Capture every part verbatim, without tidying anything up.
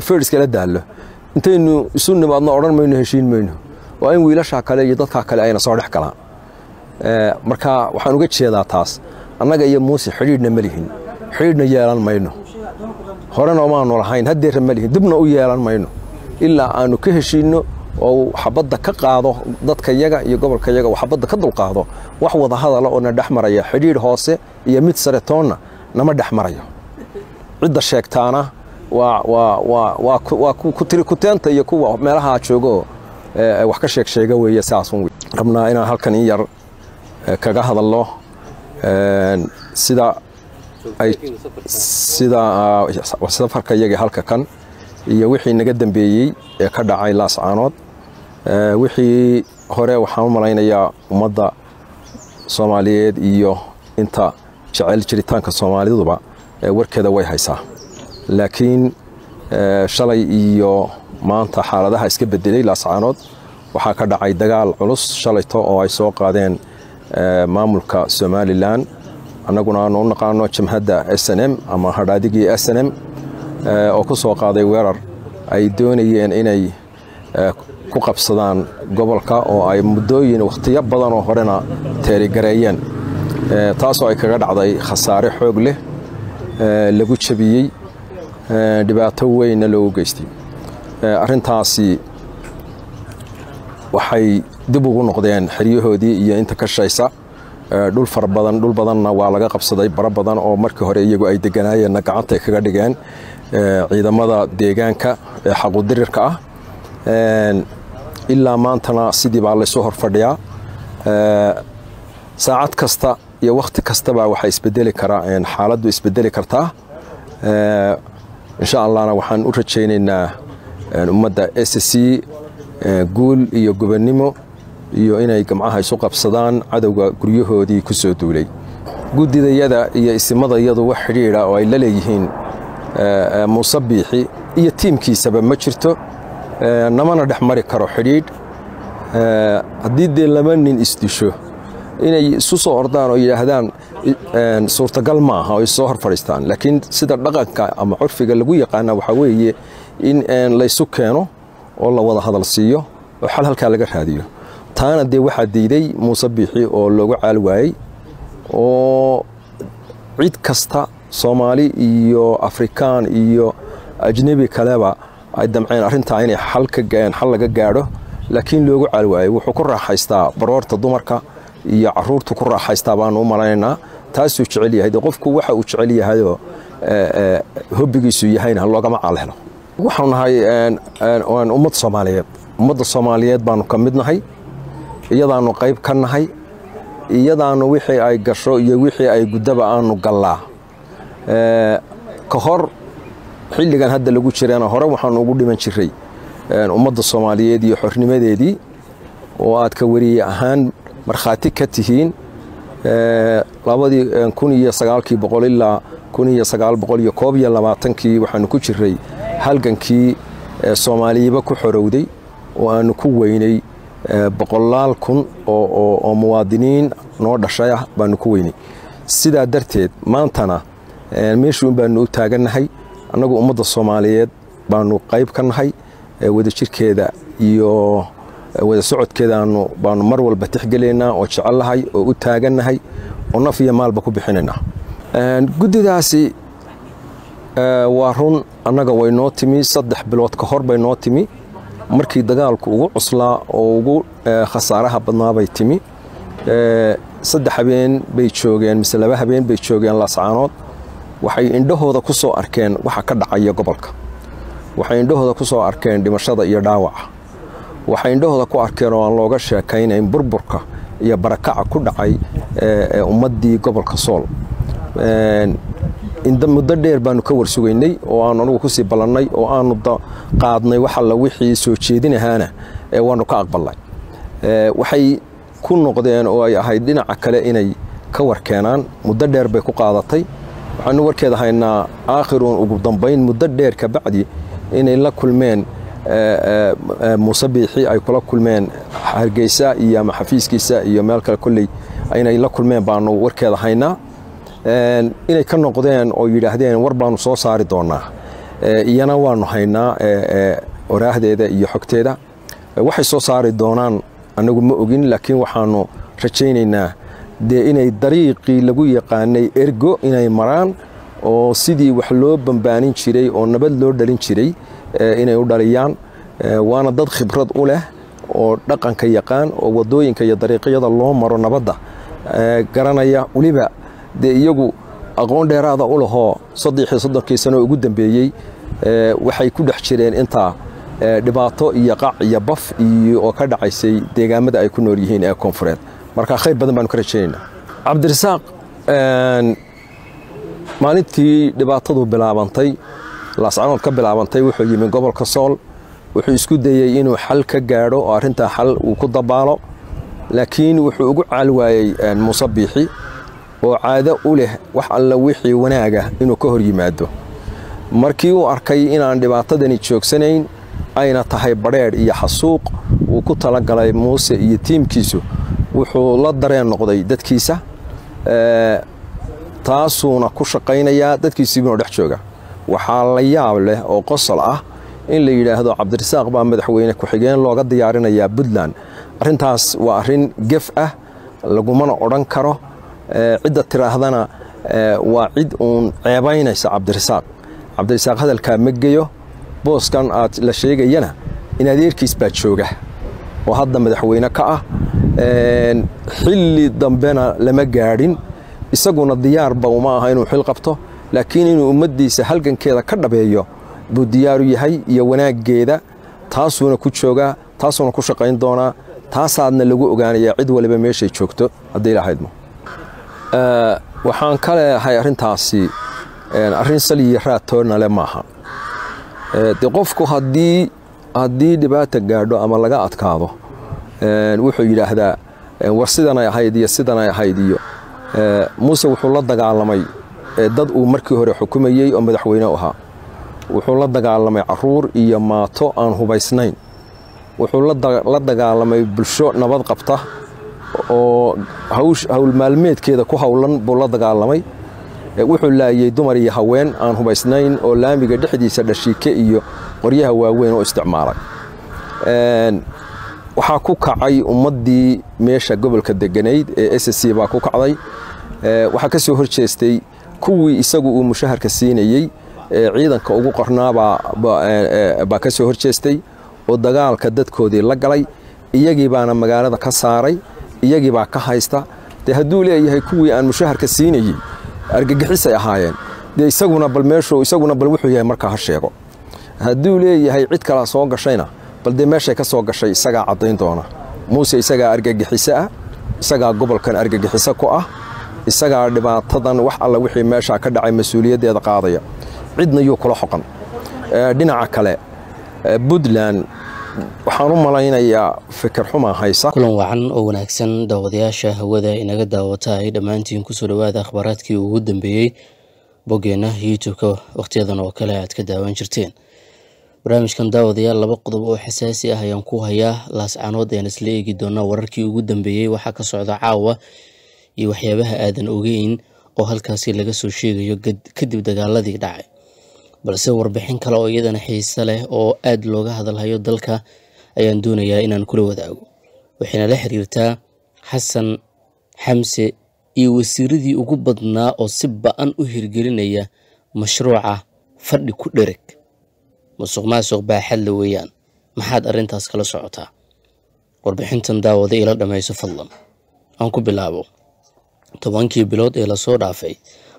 فيرس كلا داله أنتي إنه سنة بعضنا أوران ما ينهشين منه وأين ويلاش عكلا يضطك عكلا أين صار حكلا مركا وحنوجد شيء ذا تاس أنا جاي موسى حريرنا مليهن حريرنا ياران ما ينه هران أمان ورحين هدير مليهن دبنا وياران ما ينه إلا أنو كهشينه أو حبض كقاعدة ضد كيجا يقبل كيجا وحبض كدل قاعدة وحوض هذا لقنا دحمر يا حرير هاسة يميت سرطاننا نما دحمر يا عد الشيك تانا wa wa wa wa wa kutiri kutanta iyo kuwa meelaha joogo ee wax ka sheeg sheega weeye saasun weey rabnaa inaan halkan in yar kaga hadalno een sida ay sida safarka iyaga halka kan iyo wixii naga dambeeyay ee ka dhacay Laas Caanood ee wixii hore waxaan u malaynayaa ummadda Soomaaliyeed iyo inta jecel jiritaanka Soomaaliduba ee warkeeda way haysaa لكن شلي إيو مانتا حالدها اسكب الدليل لا سعانود وحاكا دعاي دقال علوس شلي تو او اي سوق غادين مامولكا Somaliland أنا قلنا نون قانو جم هدا إس إن إم أما هراديقي إس إن إم او كو سوق غادي ويرر اي دونيين إني كو قبصدان قبلكا او اي مدوين واختياب بدانو هورنا تاري قريين تاسو اي كغاد عضاي خساري حوق له لغو تشبيي dhibaato weyn loo geystay arintaasi waxay dib ugu noqdeen xiriyahoodii iyo inta ka shaysa dhul far badan dhul badanna waa laga qabsaday bar badan oo markii hore iyagu ay deganaayeen gacanta kaga dhigeen ciidamada deegaanka ee xaqu dirirka ah ilaa maantana sidii baa la soo hor fadhiyaa saacad kasta iyo waqti kastaba waxay isbedeli karaan xaaladdu isbedeli kartaa إن شاء الله أنا وحن أرشينا إن أمدا إس سي قول يو جبنيمو يو إنا يجمعها سوق بصدان عدو قريوه دي كسودولي قد إذا يدا يستمضى يدا وحريرة أو إلا ليهين مصبيحي يتيم كي سبب مشرته نمنا دحمري كرو حرير عديد لمن استشوه إن سوسو أردان أو يهدان صورة قلمها أو الصهر فرستان لكن سيد الرقاق أما عرفي قلقوية قانا وحاوية إن أن ليسو كانوا والله وضع هذا السيو وحال هالكالقر هذه تانا دي واحد دي دي مصبيحي أو لغو عالواي أو عيد كستا صومالي إيو أفريكان إيو أجنبي كلابا أدام عين أرنتا عيني حلقة جاين حلقة جاره لكن لغو عالواي وحكرها حيستا برورة الضمركة يا عرور تكرر حيستابان ومرينا تاسو تشعلي هيدا قفك وحا وتشعلي هيدا هبقي سوي هين هاللوغا ما علينا وحن هاي ان ان امد الصوماليات امد الصوماليات بانو كمدنا هاي يدانو قيب كان هاي يدانو وحي اي قشو يا وحي اي قدبا انو قلا كهر حلي كان هدا لوجو شرينا هورا وحن نقول لمن شري امد الصوماليات دي حرنمدي دي واد كوري اهان marxaati ka tihiin ee labadii ألفين وتسعة kii boqol ilaa ألف وتسعمية واثنين وعشرين kii waxaan ku jiray halgankii Soomaaliyeeba ku xorowday oo aan ku weynay boqolaal kun oo oo muwaadiniin noo dhashay baan ku weynay sidaa darteed maantana meeshu baan u taaganahay anagu ummadda Soomaaliyeed baan u qayb ka nahay wada jirkeeda iyo wada socodkeeda aanu baanu mar walba tixgaleena oo jecelahay oo u taaganahay oo naf iyo maalba ku bixinayna een gudidaasi ee waa run anaga way noo timi saddex bilood ka hor bay noo timi markii dagaalku ugu cuslaa oo ugu khasaaraha badnaa bay timi ee saddex habeen bay joogeen mise laba habeen bay joogeen Laas Caanood waxay indhahooda ku soo arkeen waxa ka dhacaya gobolka waxay indhahooda ku soo arkeen dhimashada iyo dhaawaca waxay indhahooda ku arkeen oo aan looga sheekaynay burburka iyo barakaca ku dhacay ee ummadii gobolka Sool een inta muddo dheer baan ka warsugaynay oo aan anigu ku sii ballanay oo aanu qaadnay waxa la wixii soo jeedinahaana ee waanu ka aqbalay ee waxay ku noqdeen oo ay ahayd dhinaca kale inay ka warkeenaan muddo dheer bay ku qaadatay waxaanu warkeeda haynaa aakhirun ugu dambayn muddo dheer ka bacdi inay la kulmeen مصبيحي أي كل كل من هرجيسا يا محافيس كيسا يا مالك الكلي أنا إلا كل من بانو وركه هينا إن كنا قدين أو يلهدين وربانو صار صار دونه iyana waanu haynaa qoraaxdeeda iyo xogteeda waxay soo saari doonaan anagu ma ogin laakiin waxaanu rajaynaynaa de inay dariiqii lagu yaqaanay ergo inay maraan oo sidii wax loo bambaanin jiray oo nabad loo dhalin jiray inay u dhaliyaan waana dad khibrad u leh oo dhaqanka yaqaan oo wadooyinka iyo dariiqyada loo maro nabadda garanaya uliba de iyagu aqoon dheeraad ah u laho saddex iyo soddon sano ugu dambeeyay waxay ku dhex jireen inta dhibaato iyo qac iyo baf iyo oo ka dhacaysay deegaamada ay ku nool yihiin ee konfureed marka khayr badan baan ka rajaynaa Cabdirasaaq een maalintii dhibaatadu bilaabantay laascaanood ka bilaabantay wuxuu yimi gobolka Sool wuxuu isku dayay inuu xal ka gaaro oo arinta xal uu ku dabaalo laakiin wuxuu ugu calwaayay musabbixi oo caado u leh wax alla wixii wanaaga inuu ka hor yimaado markii uu arkay in aan dhibaatadani joogsanayn ayna tahay bareer iyo xasuuq uu ku tala galay Muuse iyo tiimkiisu wuxuu la dareen noqday dadkiisa ee taasuuna ku shaqeynaya dadkiisii inuu dhex jooga waxa la yaab leh oo qosol ah in la yiraahdo Cabdirasaaq baa madaxweyne ku xigeen looga diyaarinaya Puntland arintaas waa arin gaf ah laguma oran karo cidda tiraahdana waa cid uu ceebaynaysa Cabdirasaaq Cabdirasaaq hadalka ma geeyo booskan aad la sheegayna in adeerkiis baa jooga oo hadda madaxweyne ka ah een xilli dambena lama gaadin isaguna diyaar ba uma aha inuu xil qabto laakiin inuu ummadiisa halgankeeda ka dhabeeyo buu diyaar u yahay iyo wanaageeda taasuna ku jooga taasuna ku shaqayn doona taasaadna lagu ogaanaya cid waliba meeshay joogto haddii lahaydmo ee waxaan kale ahay arintaasi een arin saliye raatoona le maaha ee qofku hadii hadii dhibaato gaadho ama laga adkaado een wuxuu yiraahdaa war sidan ay ahayd iyo sidan ay ahayd iyo ee Muuse wuxuu la dagaalamay dad uu markii hore xukumayay oo madaxweyne ahaa wuxuu la dagaalamay caruur iyo maato aan hubaysnayn wuxuu la dagaalamay bulsho nabad qabta oo hawsh hawl maalmeedkeeda ku hawlan buu la dagaalamay wuxuu laayay dumar iyo haween aan hubaysnayn oo laamiga dhexdiisa dhashiike iyo qoryaha waaweyn oo isticmaalay een waxa ku kacay ummadii meesha gobolka deganayd ee S S C ba ku kacday waxa ka soo horjeestay kuwi isagu uu mushaharka siinayay ciidanka ugu qornaaba ba ka soo horjeestay oo dagaalka dadkoodii la galay iyagii baana magaalada ka saaray iyagii ba ka haysta de haduu leeyahay kuwi aan mushaharka siinayay argagixis ay ahaayeen de isaguna bal meesho isaguna bal wuxuu yahay marka ha sheego haduu leeyahay cid kala soo gashayna bal de meeshay ka soo gashay isaga cadayn doona Muuse isaga argagixis ah isaga gobolkan argagixis ku ah isaga dhibaatadan wax alla wixii meesha ka dhacay mas'uuliyadeeda qaadaya cidna iyo kala xoqan dhinaca kale Puntland waxaan u malaynayaa fikir xuma haysa kulan wacan oo wanaagsan daawadayaasha hawada inaga daawata ay dhamaantiin ku soo dhawaada akhbaraadkii ugu dambeeyay bogeena YouTube waqtiyadan oo kale aad ka daawan jirteen barnaamijkan daawadayaal laba qodob oo xasaasi ah ayaan ku hayaa laascaanood ee isla eegi doona wararkii ugu dambeeyay waxa ka socda caawa iyo waxyaabaha aadan ogeyn oo halkaasii laga soo sheegayo kadib dagaaladii dhacay balse warbixin kale oo iyadana xiiso leh oo aad looga hadalhayo dalka ayaan doonayaa inaan kula wadaago waxina la xiriirtaa Xasan Xamse iyo wasiiradii ugu badnaa oo si ba'an u hirgelinaya mashruuca fadhi ku dhereg masuqmaasuq baa xal la weeyaan maxaad arintaas kala socotaa warbixintan daawada ila dhamayso fadlan aan ku bilaabo tobankii bilood ee la soo dhaafay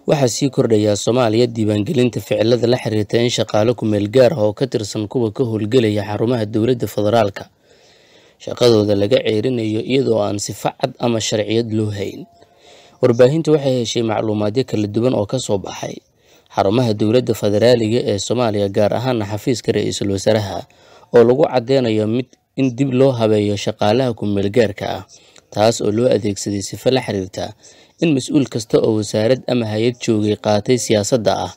waxaa sii kordhaya Soomaaliya diiwaangelinta ficilada la xiriirta in shaqaale ku meel gaar ah oo ka tirsan kuwa ka howlgelaya xarumaha dowladda federaalka shaqadooda laga ceerinayo iyadoo aan sifacad ama sharciyad loo hayn warbaahintu waxay heshay macluumaadyo kala duwan oo ka soo baxay xarumaha dowladda federaaliga ee Soomaaliya gaar ahaan xafiiska ra'iisul wasaaraha oo lagu cadeynayo mid in dib loo habeeyo shaqaalaha ku meel gaarka ah taas oo loo adeegsaday sifa la xiriirta in mas'uul kasta oo wasaarad ama hay'ad joogay qaatay siyaasadda ah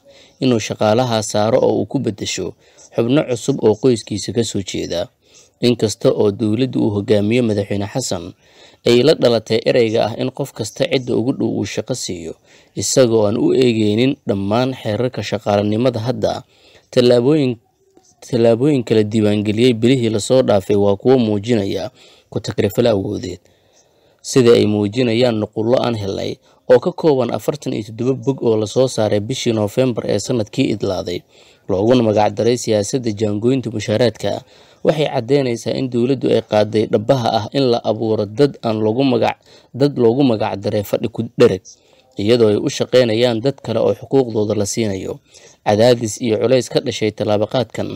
inuu shaqaalaha saaro oo uu ku bedesho xubno cusub oo qoyskiisa ka soo jeeda inkasta oo dawladdu uu hogaamiyo madaxweyne Xasan ay la dhalatay ereyga ah in qof kasta cid ugu dhow uu shaqo siiyo isagoo aan u eegeynin dhammaan xeerarka shaqaalanimada hadda tallaabooyin tallaabooyin kala diiwaangeliyay bilihii lasoo dhaafay waa kuwo muujinaya ku takrifal awoodeed sida ay muujinayaan nuqullo aan helay oo ka kooban afartan iyo toddoba bog oo lasoo saaray bishii November ee sanadkii idlaaday looguna magac daray siyaasadda jaangooyinta mushaaraadka waxay cadeynaysaa in dawladdu ay qaaday dhabaha ah in la abuuro dad aan lagu magac dad loogu magac daray fadhi ku dhereg iyadoo ay u shaqeynayaan dad kale oo xuquuqdooda la siinayo cadaadis iyo culays ka dhashay talaabaqaadkan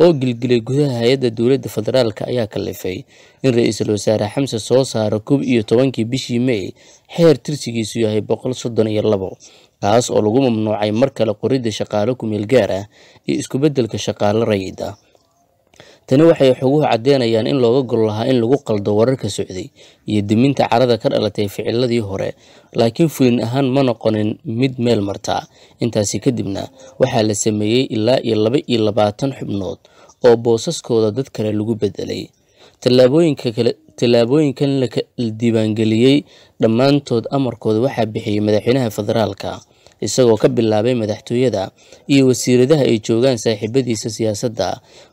oo gilgilay gudaha hay'adda dawladda federaalka ayaa kalifay in ra'iisul wasaare Xamse soo saaro koob iyo tobankii bishii May heer tirsigiisu yahay boqol iyo soddon iyo labo kaas oo lagu mamnuucay mar kale qorida shaqaale ku meel gaar ah iyo isku beddelka shaqaale rayida tani waxay xuquuq cadeynayaan in looga gol lahaa in lagu qaldo wararka Socday iyo diminta carada ka dhalatay ficiladii hore laakiin fulin ahaan ma noqonin mid meel marta intaasi kadibna waxaa la sameeyay ilaa iyo laba iyo labaatan xubnood oo boosaskooda dad kale lagu bedelay tallaabooyinka kale tallaabooyinkan la diiwaangeliyay dhammaantood amarkooda waxaa bixiyay madaxweynaha federaalka isagoo ka bilaabay madaxtooyada iyo wasiiradaha ay joogan saaxiibadiisa siyaasadda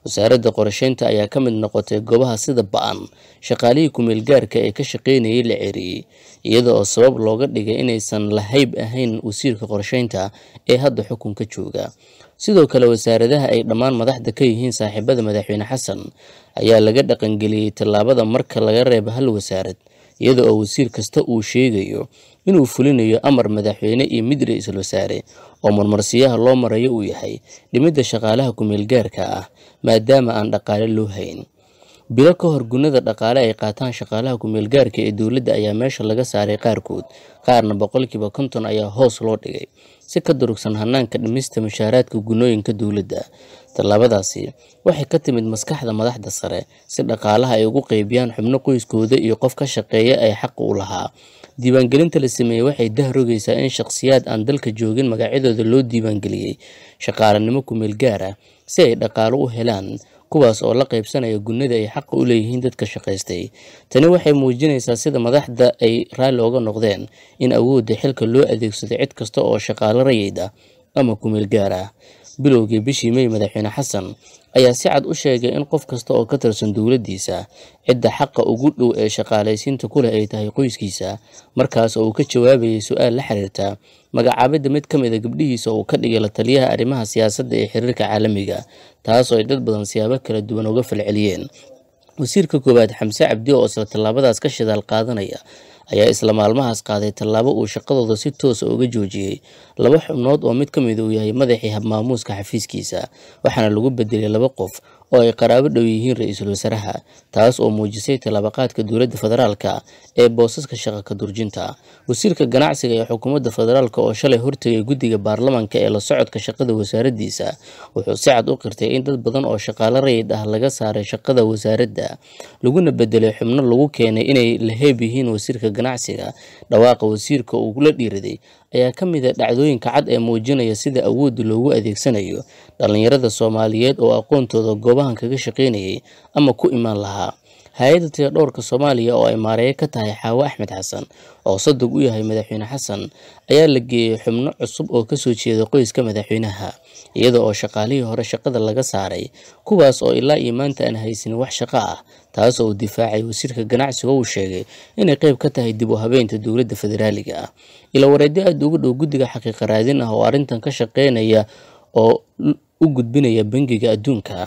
wasaaradda qorsheynta ayaa ka mid noqotay goobaha sida ba'an shaqaalihii ku meel gaarka ee ka shaqeynayay la ceeriyay iyadoo sabab looga dhigay inaysan la hayb ahayn wasiirka qorsheynta ee hadda xukunka jooga sidoo kale wasaaradaha ay dhammaan madaxda ka yihiin saaxiibada madaxweyne Xasan ayaa laga dhaqangeliyay tallaabada marka laga reebo hal wasaarad iyadoo oo wasiir kasta uu sheegayo inuu fulinayo amar madaxweyne iyo mid ra'iisul wasaare oo marmarsiyaha loo marayo uu yahay dhimida shaqaalaha ku meel gaarka ah maadaama aan dhaqaale loo hayn bila ka hor gunada dhaqaale ay qaataan shaqaalaha ku meel gaarka ee dawladda ayaa meesha laga saaray qaarkood qaarna boqolkiiba konton ayaa hoos loo dhigay si ka durugsan hanaanka dhimista mushaaraadka gunooyinka dawladda tallaabadaasi waxay ka timid maskaxda madaxda sare si dhaqaalaha ay ugu qaybiyaan xubno qoyskooda iyo qof ka shaqeeya ay xaq u lahaa diiwaangelinta la sameeyay waxay dahrogaysaa in shakhsiyaad aan dalka joogin magacadooda loo diiwaangeliyay shaqaalanimo ku meel gaar ah si ay dhaqaalo u helaan kuwaas oo la qaybsanaya gunada ay xaq u leeyihiin dadka shaqaystay tani waxay muujinaysaa sida madaxda ay raali uga noqdeen in awoodda xilka loo adeegsado cid kasta oo shaqaale rayida ama ku meel gaar ah bilowgii bishii May madaxweyne Xasan ayaa si cad u sheegay in qof kasta oo ka tirsan dawladdiisa cidda xaqa ugu dhow ee shaqaalaysiinta ku leh ay tahay qoyskiisa markaas oo uu ka jawaabayay su'aal la xiriirta magacaabida mid ka mid ah gabdhihiisa oo ka dhigay la taliyaha arrimaha siyaasadda ee xiriirka caalamiga taas oo ay dad badan siyaabo kala duwan uga falceliyeen wasiirka koobaad Xamse Cabdi oo isla tallaabadaas ka shidaal qaadanaya ayaa isla maalmahaas qaaday tallaabo uu shaqadooda si toos ah uga joojiyay laba xubnood oo mid ka mid ah yahay madaxii habmaamuuska xafiiskiisa waxaana lagu bedelay laba qof oo ay qaraabo dhow yihiin ra'iisul wasaaraha taas oo muujisay talaabaqaadka dawladda federaalka ee boosaska shaqo ka durjinta wasiirka ganacsiga ee xukuumadda federaalka oo shalay hortagay guddiga baarlamaanka ee la socodka shaqada wasaaraddiisa wuxuu si cad u qirtay in dad badan oo shaqaale rayid ah laga saaray shaqada wasaaradda laguna bedelay xubno lagu keenay inay la heeb yihiin wasiirka ganacsiga dhawaaqa wasiirka uu la dhiiriday ayaa ka mid ah dhacdooyinka cad ee muujinaya sida awoodda loogu adeegsanayo dhalinyarada Soomaaliyeed oo aqoontooda goobahan kaga shaqeynayay ama ku iman lahaa hay'adda tiradhoorka Soomaaliya oo ay maareeyo ka tahay Xaawo Axmed Xasan oo sadag u yahay madaxweyne Xasan ayaa la geeyay xubno cusub oo ka soo jeeda qoyska madaxweynaha iyada oo shaqaalihii hore shaqada laga saaray kuwaas oo ilaa iyo maanta aan haysan wax shaqo ah taas oo difaacay wasiirka ganacsiga uu sheegay inay qayb ka tahay dib u habeynta dawladda federaaliga ah ila wareedada ugu dhow guddiga xaqiiqa raadin ah oo arintan ka shaqeynaya oo u gudbinaya bangiga adduunka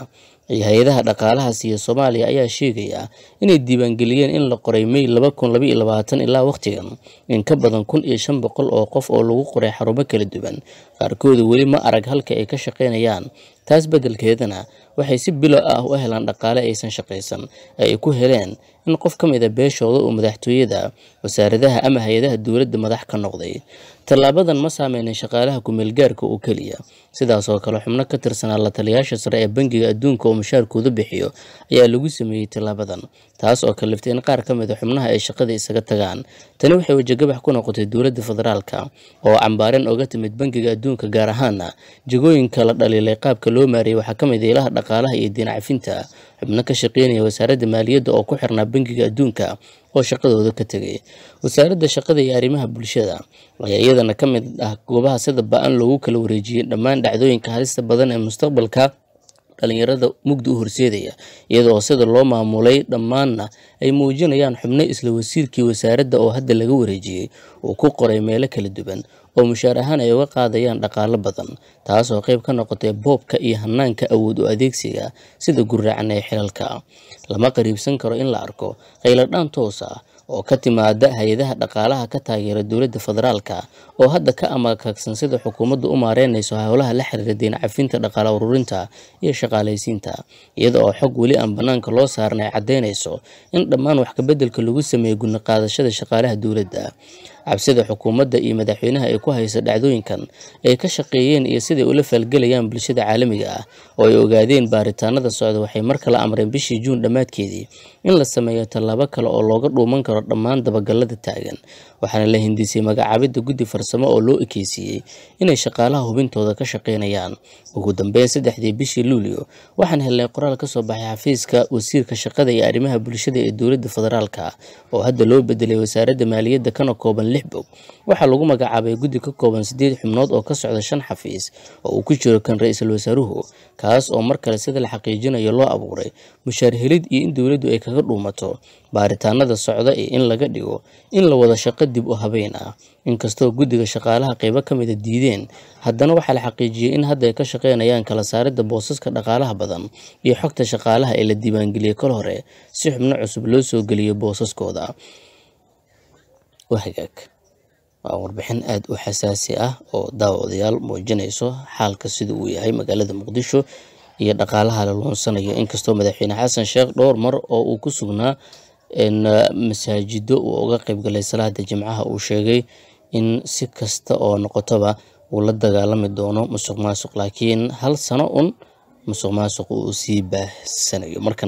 hay'adaha dhaqaalaha ee Soomaaliya ayaa sheegaya inay diiwaangeliyeen in la qoray May laba kun iyo labaatan ilaa waqtigan in ka badan kun iyo shan boqol oo qof oo lagu qoray xarumo kala duwan qaarkood weli ma arag halka ay ka shaqeynayaan taas beddelkeedana waxay si bilo ah u helaan dhaqaale aysan shaqaysan ay ku heleen in qof ka mid ah beeshooda oo madaxtooyada wasaaradaha ama hay'adaha dawladda madax ka noqday tallaabadan ma saameeyeen shaqaalaha ku meel gaarka oo kaliya sidaas oo kale xubno ka tirsanaa la taliyayaasha sare ee bangiga adduunka oo mushaarkooda bixiyo ayaa lagu sameeyay tallaabadan taas oo kaliftay in qaar ka mid ah xubnaha ay shaqada isaga tagaan tani waxay wajahabax ku noqotay dawladda federaalka oo cambaaran uga timid bangiga adduunka gaar ahaana jagooyinka la dhaliilay qaabka loo maareeyay waxa ka mid ah ilaha dhaqaalaha iyo diinaafinta xubno ka shaqeynaya wasaaradda maaliyadda oo ku xirnaa bangiga adduunka oo shaqadooda ka tagay wasaaradda shaqada iyo arrimaha bulshada ayaa iyadana ka mid ah goobaha sida ba'an loogu kala wareejiyay dhammaan dhacdooyinka halista badan ee mustaqbalka dhalinyarada mugdi u horseedaya iyadoo sida loo maamulay dhammaanna ay muujinayaan xubno isla wasiirkii wasaaradda oo hadda laga wareejiyay oo ku qoray meelo kala duwan oo mushaar ahaan ay uga qaadayaan dhaqaale badan taas oo qayb ka noqotay boobka iyo hannaanka awood u adeegsiga sida gurracan ee xilalka lama qariibsan karo in la arko qayladhaan toos ah oo ka timaada hay'adaha dhaqaalaha ka taageera dawladda federaalka oo hadda ka amakaagsan sida xukuumaddu u maareynayso hawlaha la xiriira deyn cafinta dhaqaalaha ururinta iyo shaqaaleysiinta iyada oo xog wali aan banaanka loo saarnay ay cadeynayso in dhammaan wax ka beddelka lagu sameeyo gudni qaadashada shaqaalaha dawladda cabsida xukuumadda iyo madaxweynaha ay ku haysa dhacdooyinkan ay ka shaqeeyeen iyo sida ay ula falgalayaan bulshada caalamiga ah oo ay ogaadeen baaritaanada socda waxay markii la amreen bishii Juun dhamaadkeedii in la sameeyo talaabo kale oo looga dhuuman karo dhammaan dabagalada taagan waxaana la hindisay magacaabida guddi farsamo oo loo ekeysiyay inay shaqaalaha hubintooda ka shaqeynayaan ugu dambeyn saddexdii bishii Luulyo waxaan helnay qoraal ka soo baxay xafiiska wasiirka shaqada iyo arrimaha bulshada ee dawladda federaalka oo hadda loo bedelay wasaaradda maaliyadda kana kooban waxaa lagu magacaabay guddi ka kooban sideed xubnood oo ka socda shan xafiis oo uu ku jiro kan ra'iisul wasaaruhu kaas oo mar kale sida la xaqiijinayo loo abuuray mushaar helid iyo in dawladdu ay kaga dhuumato baaritaanada socda ee in laga dhigo in la wada shaqo dib u habeyn ah inkastoo guddiga shaqaalaha qaybo ka mid ah diideen haddana waxaa la xaqiijiyay in hadda ay ka shaqeynayaan kala saaridda boosaska dhaqaalaha badan iyo xogta shaqaalaha ee la diiwaangeliyay kala hore si xubno cusub loo soo geliyo boosaskooda وحقك واربحين آد وحساسية أو داو ديال موجينيسو حال كسيدو وياهي مقالة مقدشو إيا دقالها للون سنة إنكستو مدحين حسن شيخ دور مر أو كسونا إن مساجدو وغا قيبقالي صلاة جمعها أو شاقي إن سيكستا أو نقطبا ولدا غالامي دونو مسوق ماسوق لكن هل سنة أون مسوق ماسوق أو سيبه سنة مركن